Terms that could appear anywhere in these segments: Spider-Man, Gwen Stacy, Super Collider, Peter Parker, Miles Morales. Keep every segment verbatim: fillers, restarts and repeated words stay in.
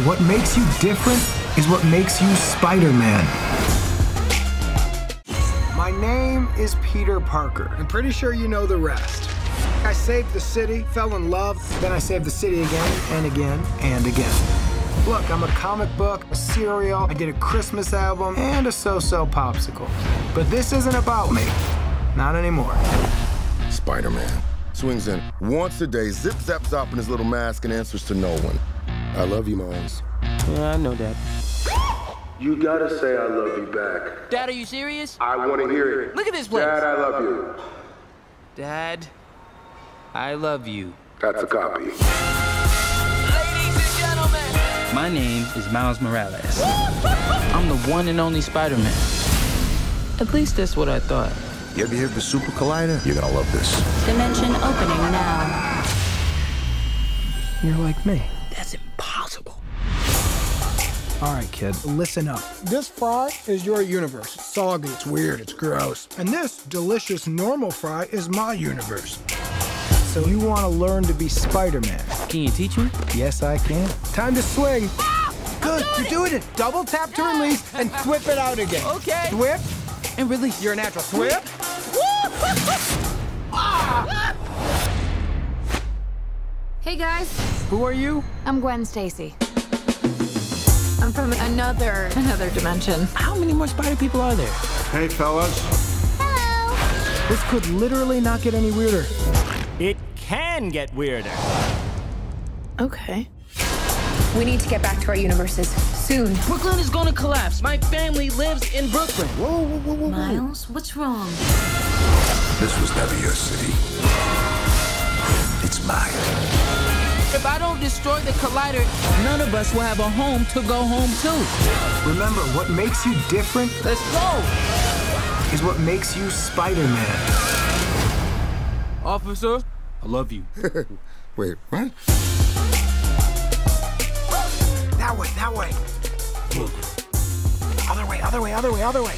What makes you different is what makes you Spider-Man. My name is Peter Parker. I'm pretty sure you know the rest. I saved the city, fell in love, then I saved the city again, and again, and again. Look, I'm a comic book, a cereal, I did a Christmas album, and a so-so popsicle. But this isn't about me. Not anymore. Spider-Man swings in once a day, zip zap zop in his little mask and answers to no one. I love you, Miles. Yeah, I know that. You gotta say I love you back. Dad, are you serious? I, I wanna hear it. Look at this place. Dad, I love you. Dad, I love you. That's a copy. Ladies and gentlemen. My name is Miles Morales. I'm the one and only Spider-Man. At least that's what I thought. You ever hear of the Super Collider? You're gonna love this. Dimension opening now. You're like me. That's impossible. All right, kid, listen up. This fry is your universe. It's soggy, it's weird, it's gross. And this delicious normal fry is my universe. So you want to learn to be Spider-Man. Can you teach me? Yes, I can. Time to swing. Ah, good, doing you're doing it. it. Double tap to release and whip it out again. Okay. Whip and release. You're a natural. Whip. Ah. Hey, guys. Who are you? I'm Gwen Stacy. I'm from another, another dimension. How many more spider people are there? Hey, fellas. Hello. This could literally not get any weirder. It can get weirder. Okay. We need to get back to our universes soon. Brooklyn is going to collapse. My family lives in Brooklyn. Whoa, whoa, whoa, whoa. Miles, whoa. What's wrong? This was never your city. It's mine. If I don't destroy the collider, none of us will have a home to go home to. Remember, what makes you different, let's go, is what makes you Spider-Man. Officer, I love you. Wait, what? That way, that way. Other way, other way, other way, other way.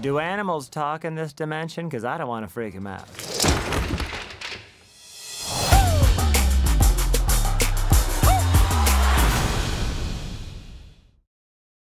Do animals talk in this dimension? Because I don't want to freak them out.